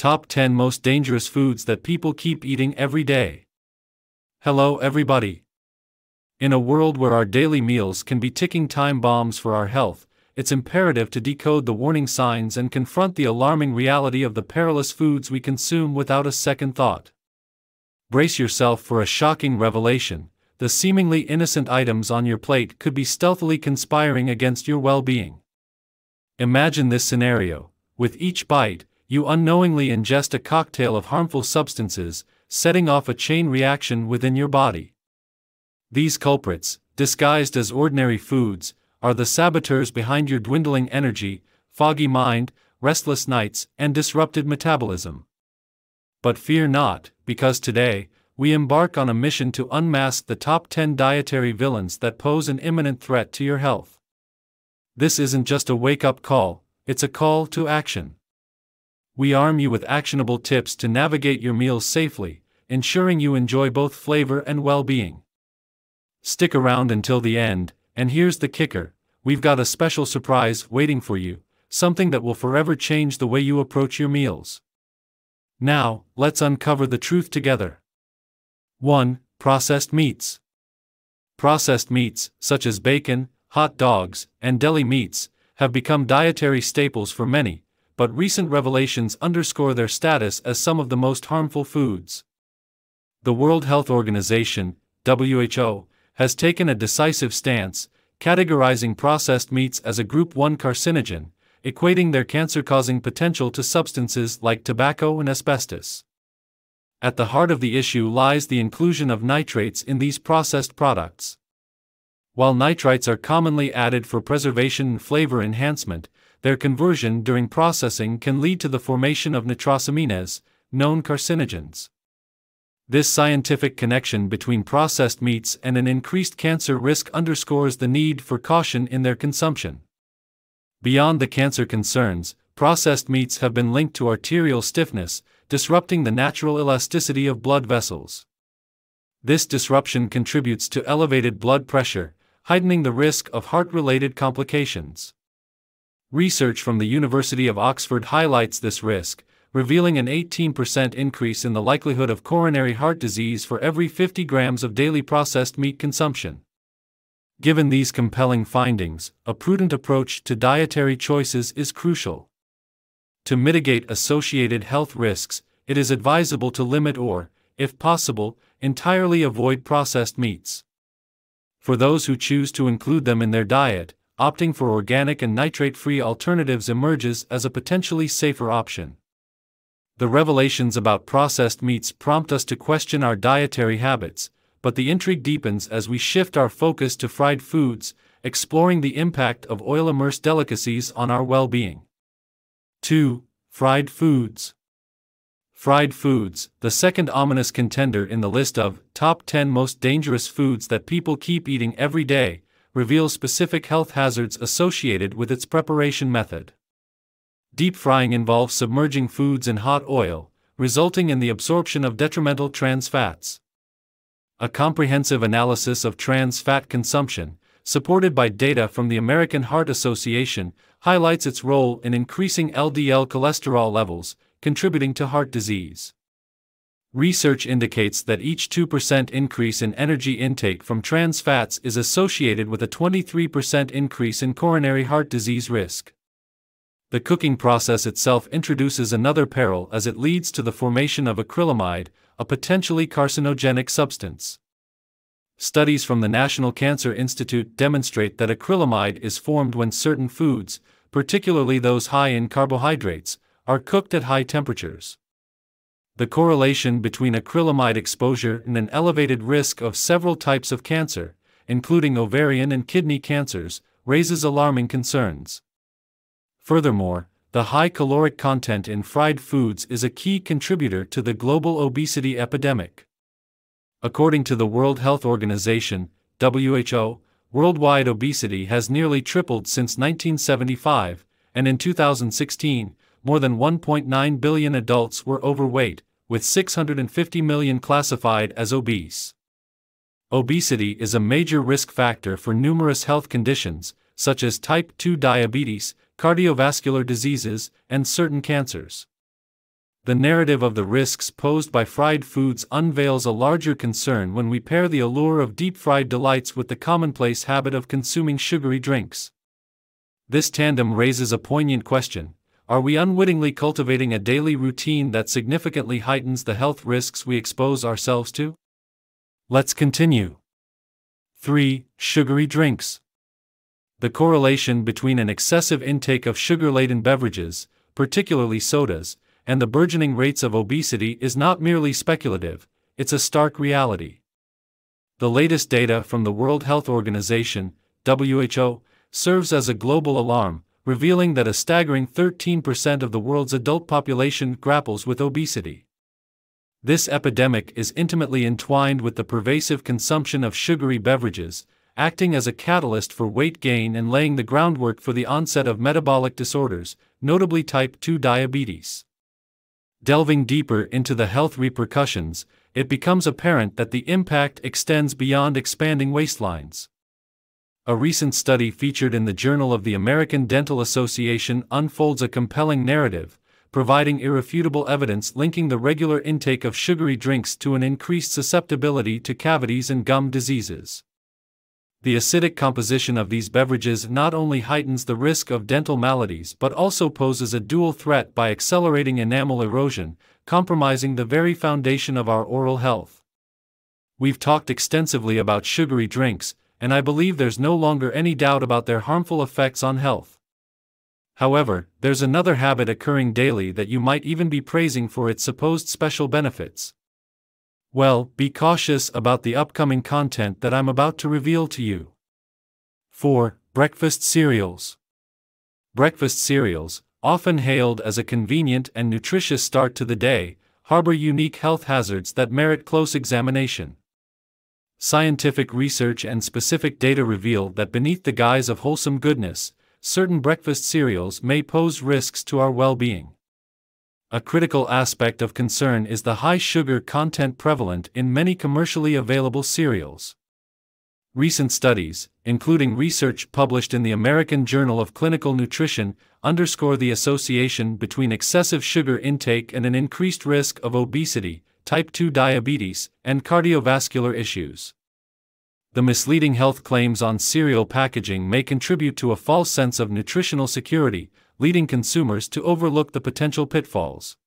Top 10 most dangerous foods that people keep eating every day. Hello everybody. In a world where our daily meals can be ticking time bombs for our health, it's imperative to decode the warning signs and confront the alarming reality of the perilous foods we consume without a second thought. Brace yourself for a shocking revelation: the seemingly innocent items on your plate could be stealthily conspiring against your well-being. Imagine this scenario: with each bite, you unknowingly ingest a cocktail of harmful substances, setting off a chain reaction within your body. These culprits, disguised as ordinary foods, are the saboteurs behind your dwindling energy, foggy mind, restless nights, and disrupted metabolism. But fear not, because today, we embark on a mission to unmask the top 10 dietary villains that pose an imminent threat to your health. This isn't just a wake-up call, it's a call to action. We arm you with actionable tips to navigate your meals safely, ensuring you enjoy both flavor and well-being. Stick around until the end, and here's the kicker: we've got a special surprise waiting for you, something that will forever change the way you approach your meals. Now, let's uncover the truth together. 1. Processed meats. Processed meats, such as bacon, hot dogs, and deli meats, have become dietary staples for many, but recent revelations underscore their status as some of the most harmful foods. The World Health Organization, WHO, has taken a decisive stance, categorizing processed meats as a Group 1 carcinogen, equating their cancer-causing potential to substances like tobacco and asbestos. At the heart of the issue lies the inclusion of nitrates in these processed products. While nitrites are commonly added for preservation and flavor enhancement, their conversion during processing can lead to the formation of nitrosaminase, known carcinogens. This scientific connection between processed meats and an increased cancer risk underscores the need for caution in their consumption. Beyond the cancer concerns, processed meats have been linked to arterial stiffness, disrupting the natural elasticity of blood vessels. This disruption contributes to elevated blood pressure, heightening the risk of heart-related complications. Research from the University of Oxford highlights this risk, revealing an 18% increase in the likelihood of coronary heart disease for every 50 grams of daily processed meat consumption. Given these compelling findings, a prudent approach to dietary choices is crucial. To mitigate associated health risks, it is advisable to limit or, if possible, entirely avoid processed meats. For those who choose to include them in their diet, opting for organic and nitrate-free alternatives emerges as a potentially safer option. The revelations about processed meats prompt us to question our dietary habits, but the intrigue deepens as we shift our focus to fried foods, exploring the impact of oil-immersed delicacies on our well-being. 2. Fried foods. Fried foods, the second ominous contender in the list of top 10 most dangerous foods that people keep eating every day, reveals specific health hazards associated with its preparation method. Deep frying involves submerging foods in hot oil, resulting in the absorption of detrimental trans fats. A comprehensive analysis of trans fat consumption, supported by data from the American Heart Association, highlights its role in increasing LDL cholesterol levels, contributing to heart disease. Research indicates that each 2% increase in energy intake from trans fats is associated with a 23% increase in coronary heart disease risk. The cooking process itself introduces another peril, as it leads to the formation of acrylamide, a potentially carcinogenic substance. Studies from the National Cancer Institute demonstrate that acrylamide is formed when certain foods, particularly those high in carbohydrates, are cooked at high temperatures. The correlation between acrylamide exposure and an elevated risk of several types of cancer, including ovarian and kidney cancers, raises alarming concerns. Furthermore, the high caloric content in fried foods is a key contributor to the global obesity epidemic. According to the World Health Organization, WHO, worldwide obesity has nearly tripled since 1975, and in 2016, more than 1.9 billion adults were overweight, with 650 million classified as obese. Obesity is a major risk factor for numerous health conditions, such as type 2 diabetes, cardiovascular diseases, and certain cancers. the narrative of the risks posed by fried foods unveils a larger concern when we pair the allure of deep-fried delights with the commonplace habit of consuming sugary drinks. This tandem raises a poignant question: are we unwittingly cultivating a daily routine that significantly heightens the health risks we expose ourselves to? Let's continue. 3. Sugary drinks. The correlation between an excessive intake of sugar-laden beverages, particularly sodas, and the burgeoning rates of obesity is not merely speculative, it's a stark reality. The latest data from the World Health Organization, WHO, serves as a global alarm, revealing that a staggering 13% of the world's adult population grapples with obesity. This epidemic is intimately entwined with the pervasive consumption of sugary beverages, acting as a catalyst for weight gain and laying the groundwork for the onset of metabolic disorders, notably type 2 diabetes. Delving deeper into the health repercussions, it becomes apparent that the impact extends beyond expanding waistlines. A recent study featured in the Journal of the American Dental Association unfolds a compelling narrative, providing irrefutable evidence linking the regular intake of sugary drinks to an increased susceptibility to cavities and gum diseases. The acidic composition of these beverages not only heightens the risk of dental maladies but also poses a dual threat by accelerating enamel erosion, compromising the very foundation of our oral health. We've talked extensively about sugary drinks, and I believe there's no longer any doubt about their harmful effects on health. However, there's another habit occurring daily that you might even be praising for its supposed special benefits. Well, be cautious about the upcoming content that I'm about to reveal to you. 4. Breakfast cereals. Breakfast cereals, often hailed as a convenient and nutritious start to the day, harbor unique health hazards that merit close examination. Scientific research and specific data reveal that beneath the guise of wholesome goodness, certain breakfast cereals may pose risks to our well-being. A critical aspect of concern is the high sugar content prevalent in many commercially available cereals. Recent studies, including research published in the American Journal of Clinical Nutrition, underscore the association between excessive sugar intake and an increased risk of obesity, type 2 diabetes, and cardiovascular issues. The misleading health claims on cereal packaging may contribute to a false sense of nutritional security, leading consumers to overlook the potential pitfalls.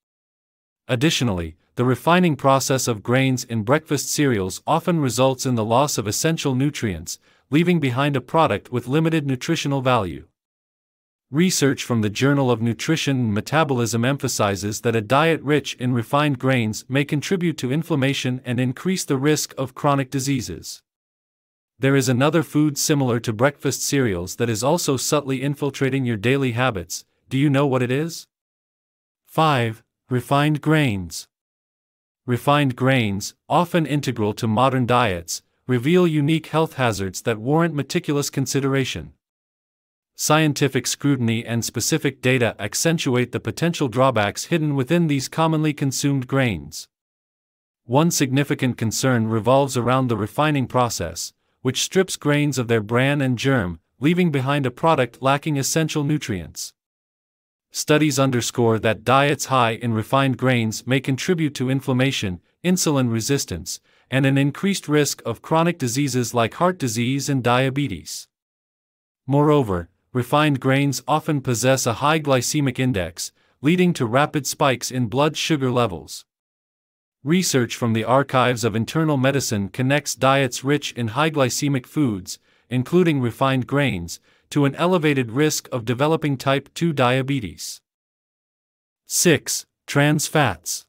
Additionally, the refining process of grains in breakfast cereals often results in the loss of essential nutrients, leaving behind a product with limited nutritional value. Research from the Journal of Nutrition and Metabolism emphasizes that a diet rich in refined grains may contribute to inflammation and increase the risk of chronic diseases. There is another food similar to breakfast cereals that is also subtly infiltrating your daily habits. Do you know what it is? 5. Refined grains. Refined grains, often integral to modern diets, reveal unique health hazards that warrant meticulous consideration. Scientific scrutiny and specific data accentuate the potential drawbacks hidden within these commonly consumed grains. One significant concern revolves around the refining process, which strips grains of their bran and germ, leaving behind a product lacking essential nutrients. Studies underscore that diets high in refined grains may contribute to inflammation, insulin resistance, and an increased risk of chronic diseases like heart disease and diabetes. Moreover, refined grains often possess a high glycemic index, leading to rapid spikes in blood sugar levels. Research from the Archives of Internal Medicine connects diets rich in high glycemic foods, including refined grains, to an elevated risk of developing type 2 diabetes. 6. Trans fats.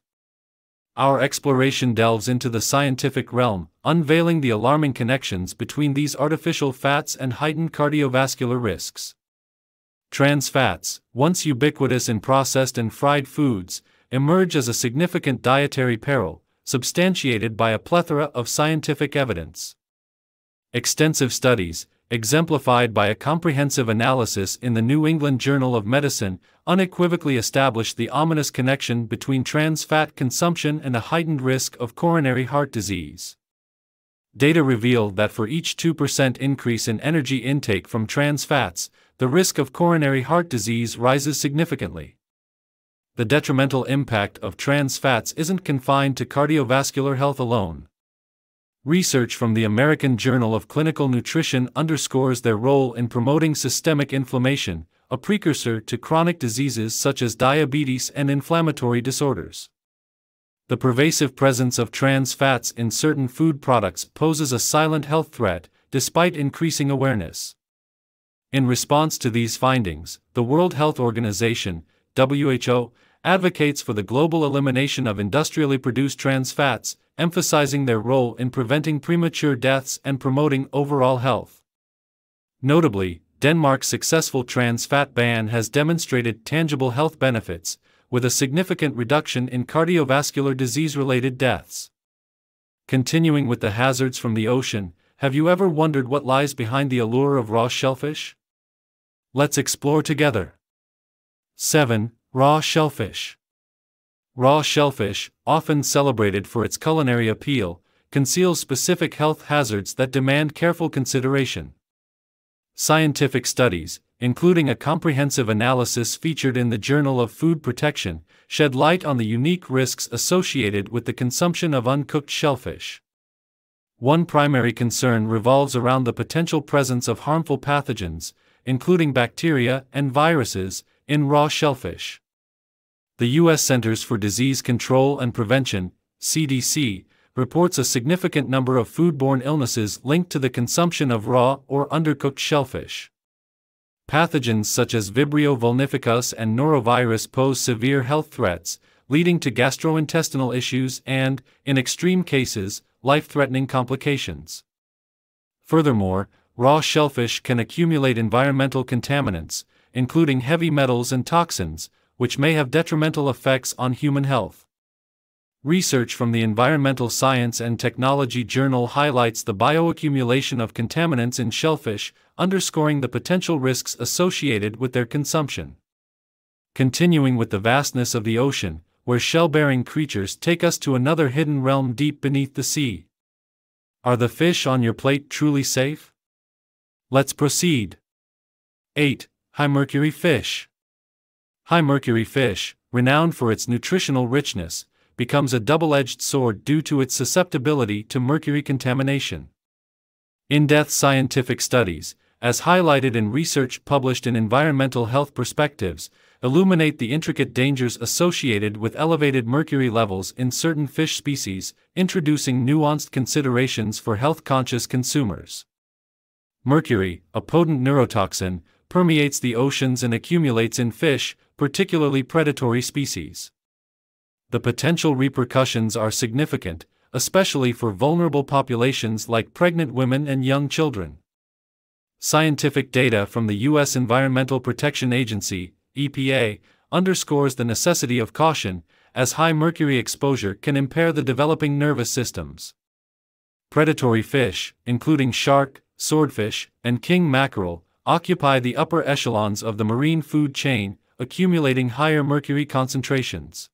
Our exploration delves into the scientific realm, unveiling the alarming connections between these artificial fats and heightened cardiovascular risks. Trans fats, once ubiquitous in processed and fried foods, emerge as a significant dietary peril, substantiated by a plethora of scientific evidence. Extensive studies, exemplified by a comprehensive analysis in the New England Journal of Medicine, unequivocally established the ominous connection between trans fat consumption and a heightened risk of coronary heart disease. Data reveal that for each 2% increase in energy intake from trans fats, the risk of coronary heart disease rises significantly. the detrimental impact of trans fats isn't confined to cardiovascular health alone. Research from the American Journal of Clinical Nutrition underscores their role in promoting systemic inflammation, a precursor to chronic diseases such as diabetes and inflammatory disorders. The pervasive presence of trans fats in certain food products poses a silent health threat, despite increasing awareness. In response to these findings, the World Health Organization, WHO, advocates for the global elimination of industrially produced trans fats, emphasizing their role in preventing premature deaths and promoting overall health. Notably, Denmark's successful trans fat ban has demonstrated tangible health benefits, with a significant reduction in cardiovascular disease-related deaths. Continuing with the hazards from the ocean, have you ever wondered what lies behind the allure of raw shellfish? Let's explore together. 7. Raw shellfish. Raw shellfish, often celebrated for its culinary appeal, conceals specific health hazards that demand careful consideration. Scientific studies, including a comprehensive analysis featured in the Journal of Food Protection, shed light on the unique risks associated with the consumption of uncooked shellfish. One primary concern revolves around the potential presence of harmful pathogens, including bacteria and viruses, in raw shellfish. The U.S. Centers for Disease Control and Prevention, CDC, reports a significant number of foodborne illnesses linked to the consumption of raw or undercooked shellfish. Pathogens such as Vibrio vulnificus and norovirus pose severe health threats, leading to gastrointestinal issues and, in extreme cases, life-threatening complications. Furthermore, raw shellfish can accumulate environmental contaminants, including heavy metals and toxins, which may have detrimental effects on human health. Research from the Environmental Science and Technology Journal highlights the bioaccumulation of contaminants in shellfish, underscoring the potential risks associated with their consumption. Continuing with the vastness of the ocean, where shell-bearing creatures take us to another hidden realm deep beneath the sea. Are the fish on your plate truly safe? Let's proceed. 8. High-mercury fish. High-mercury fish, renowned for its nutritional richness, becomes a double-edged sword due to its susceptibility to mercury contamination. In-depth scientific studies, as highlighted in research published in Environmental Health Perspectives, illuminate the intricate dangers associated with elevated mercury levels in certain fish species, introducing nuanced considerations for health-conscious consumers. Mercury, a potent neurotoxin, permeates the oceans and accumulates in fish, particularly predatory species. The potential repercussions are significant, especially for vulnerable populations like pregnant women and young children. Scientific data from the U.S. Environmental Protection Agency, EPA, underscores the necessity of caution, as high mercury exposure can impair the developing nervous systems. Predatory fish, including shark, swordfish, and king mackerel, occupy the upper echelons of the marine food chain, accumulating higher mercury concentrations.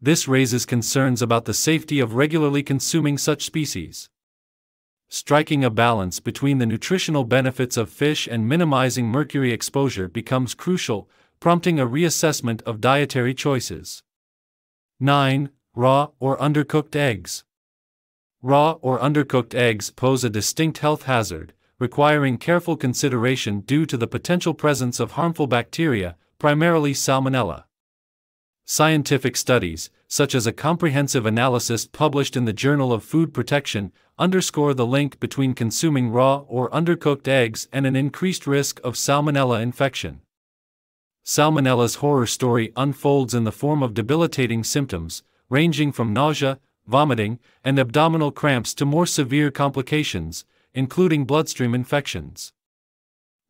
This raises concerns about the safety of regularly consuming such species. Striking a balance between the nutritional benefits of fish and minimizing mercury exposure becomes crucial, prompting a reassessment of dietary choices. 9. Raw or undercooked eggs. Raw or undercooked eggs pose a distinct health hazard, requiring careful consideration due to the potential presence of harmful bacteria, primarily Salmonella. Scientific studies, such as a comprehensive analysis published in the Journal of Food Protection, underscore the link between consuming raw or undercooked eggs and an increased risk of Salmonella infection. Salmonella's horror story unfolds in the form of debilitating symptoms, ranging from nausea, vomiting, and abdominal cramps to more severe complications, including bloodstream infections.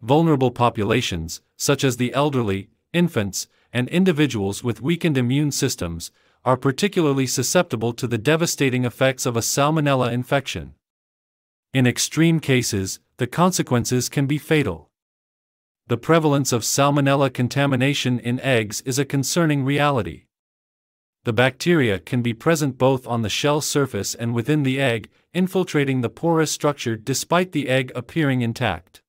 Vulnerable populations, such as the elderly, infants, and individuals with weakened immune systems, are particularly susceptible to the devastating effects of a Salmonella infection. In extreme cases, the consequences can be fatal. The prevalence of Salmonella contamination in eggs is a concerning reality. The bacteria can be present both on the shell surface and within the egg, infiltrating the porous structure despite the egg appearing intact.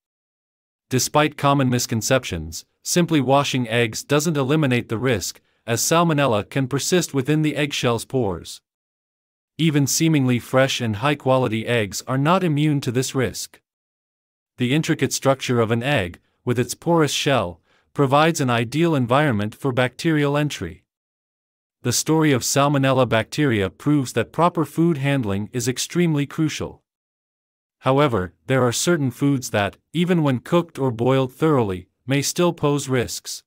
Despite common misconceptions, simply washing eggs doesn't eliminate the risk, as salmonella can persist within the eggshell's pores. Even seemingly fresh and high-quality eggs are not immune to this risk. The intricate structure of an egg, with its porous shell, provides an ideal environment for bacterial entry. The story of Salmonella bacteria proves that proper food handling is extremely crucial. However, there are certain foods that, even when cooked or boiled thoroughly, may still pose risks.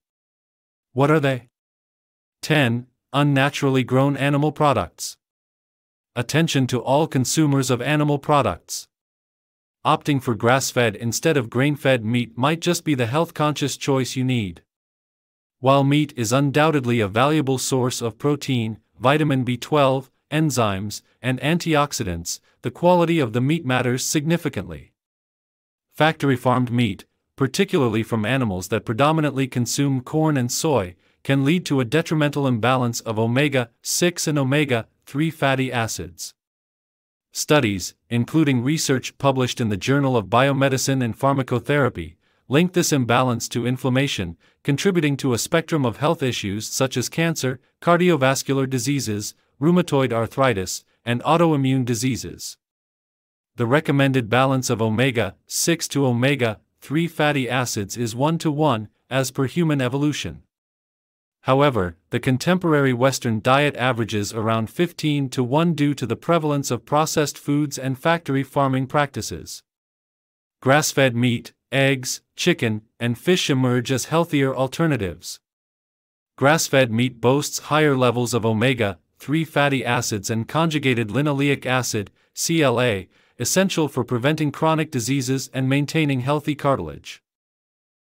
What are they? 10. Unnaturally grown animal products. Attention to all consumers of animal products. Opting for grass-fed instead of grain-fed meat might just be the health-conscious choice you need. While meat is undoubtedly a valuable source of protein, vitamin B12, enzymes, and antioxidants, the quality of the meat matters significantly. Factory-farmed meat, particularly from animals that predominantly consume corn and soy, can lead to a detrimental imbalance of omega-6 and omega-3 fatty acids. Studies, including research published in the Journal of Biomedicine and Pharmacotherapy, link this imbalance to inflammation, contributing to a spectrum of health issues such as cancer, cardiovascular diseases, rheumatoid arthritis, and autoimmune diseases. The recommended balance of omega-6 to omega-3 fatty acids is 1:1, as per human evolution. However, the contemporary Western diet averages around 15:1 due to the prevalence of processed foods and factory farming practices. Grass-fed meat, eggs, chicken, and fish emerge as healthier alternatives. Grass-fed meat boasts higher levels of omega-3 fatty acids and conjugated linoleic acid, CLA, essential for preventing chronic diseases and maintaining healthy cartilage.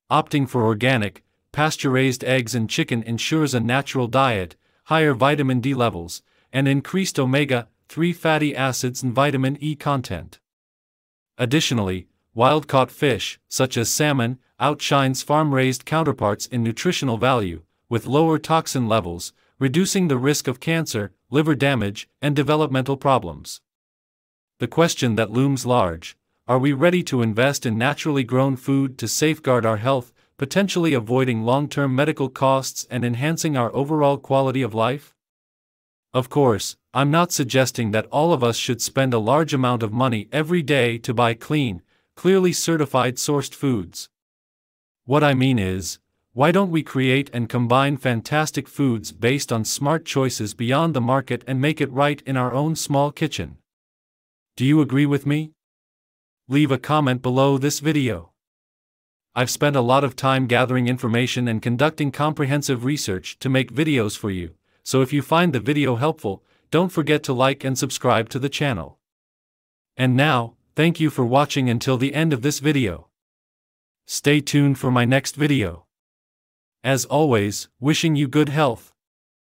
Opting for organic, pasture-raised eggs and chicken ensures a natural diet, higher vitamin D levels, and increased omega-3 fatty acids and vitamin E content. Additionally, wild-caught fish, such as salmon, outshines farm-raised counterparts in nutritional value, with lower toxin levels, reducing the risk of cancer, liver damage, and developmental problems. The question that looms large: are we ready to invest in naturally grown food to safeguard our health, potentially avoiding long-term medical costs and enhancing our overall quality of life? Of course, I'm not suggesting that all of us should spend a large amount of money every day to buy clean, clearly certified sourced foods. What I mean is, why don't we create and combine fantastic foods based on smart choices beyond the market and make it right in our own small kitchen? Do you agree with me? Leave a comment below this video. I've spent a lot of time gathering information and conducting comprehensive research to make videos for you, so if you find the video helpful, don't forget to like and subscribe to the channel. And now, thank you for watching until the end of this video. Stay tuned for my next video. As always, wishing you good health.